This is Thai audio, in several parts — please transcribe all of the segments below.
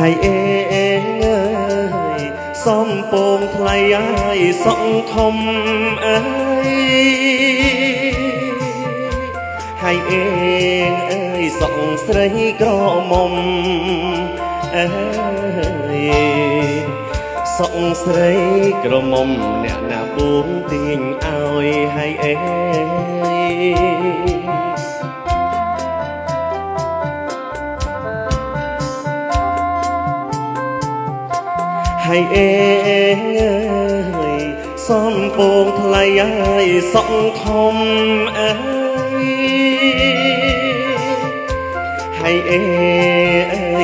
ให้เองเอ้ยซ่อมโป่งไพลยายส่องทมเอ้ยให้เองเอ้ยส่องใส่กระหม่อมเอ้ยส่องใส่กระหม่อมเนี่ยนะปูนติงเอาให้เองให้เองเอ้ยซ่อมโป่งไพลยายส่องทมเอ้ยให้เอ้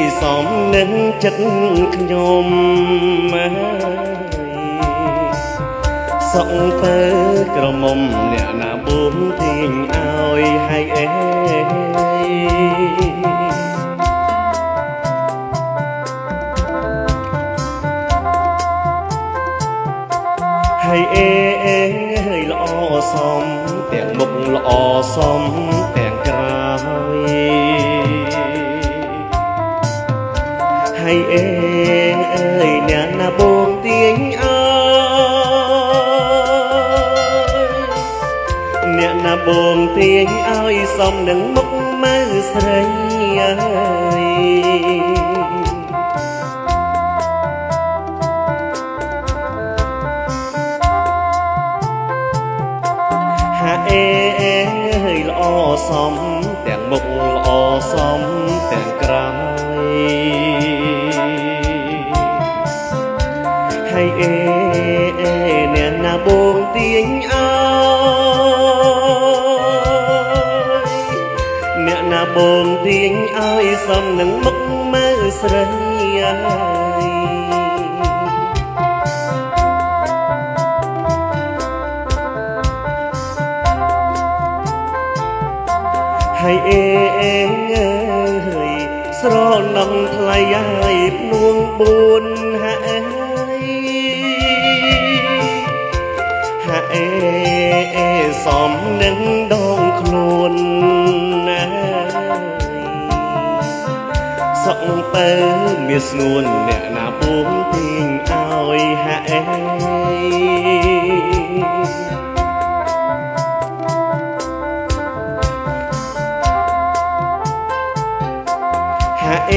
ยซ่อมเน้นจัดขยมเอ้ยส่องเปิดกระหม่อมเนี่ยนะบุญทิ้งเอาให้เองให้เองเฮ้ยละอสมแต่งมุกละอสมแต่งกรายให้เองเอ้ยเนี่ยนะบงเตียงเอ้ยเนี่ยนะบงเตียงเอ้ยสมหนึ่งมุกมือใส่เอ้ยเองเฮ้ยละอสมแต่งมุกละอสมแต่งกรายให้เองเนี่ยนะบงเตียงเอ้ยเนี่ยนะบงเตียงเอ้ยสมหนึ่งมุกมือใส่ให้เองเอ้ยสร้อนน้องไพลยายพลวงบุญหาเอ้ยหาเอ้ยสอมหนึ่งดองโคลนนะสองเปิ้ลมีสนุนเนี่ยนะบุญทิ้งเอาหาเ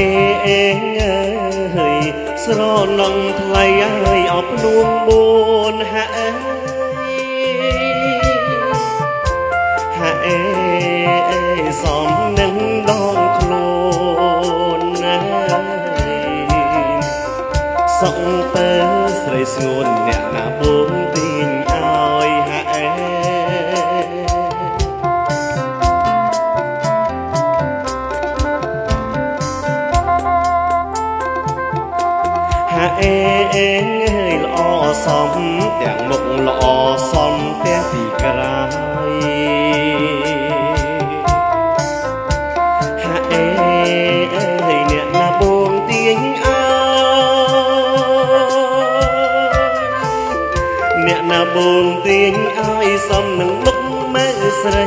อ้ยเองเอ้ยสร้อนน้องไพลยายเอาพลวงบุญหาเอ้ยหาเอ้ยสอมหนึ่งดองโคลนนะสองเปิ้ลใส่สงวนเนี่ยนะบุญตีนเอาหาเอ้ยเองเอ้ยละอสมแต่งมุกละอสมแต่ตีกรายหาเอ้ยเนี่ยนะบงเตียงเอ้ยเนี่ยนะบงเตียงเอ้ยสมหนึ่งมุกแม่ใส่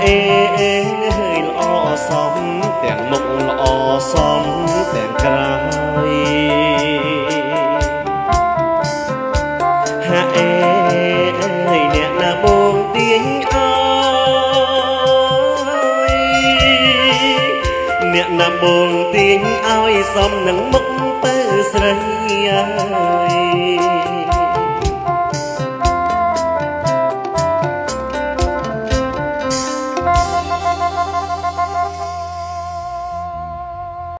เอ้ยเองเฮ้ยละอสมแต่งมุกละอสมแต่งกรายหาเอ้ยเนี่ยนะบงเตียงเอ้ยเนี่ยนะบงเตียงเอ้ยสมหนึ่งมุกเปิ้ลใส่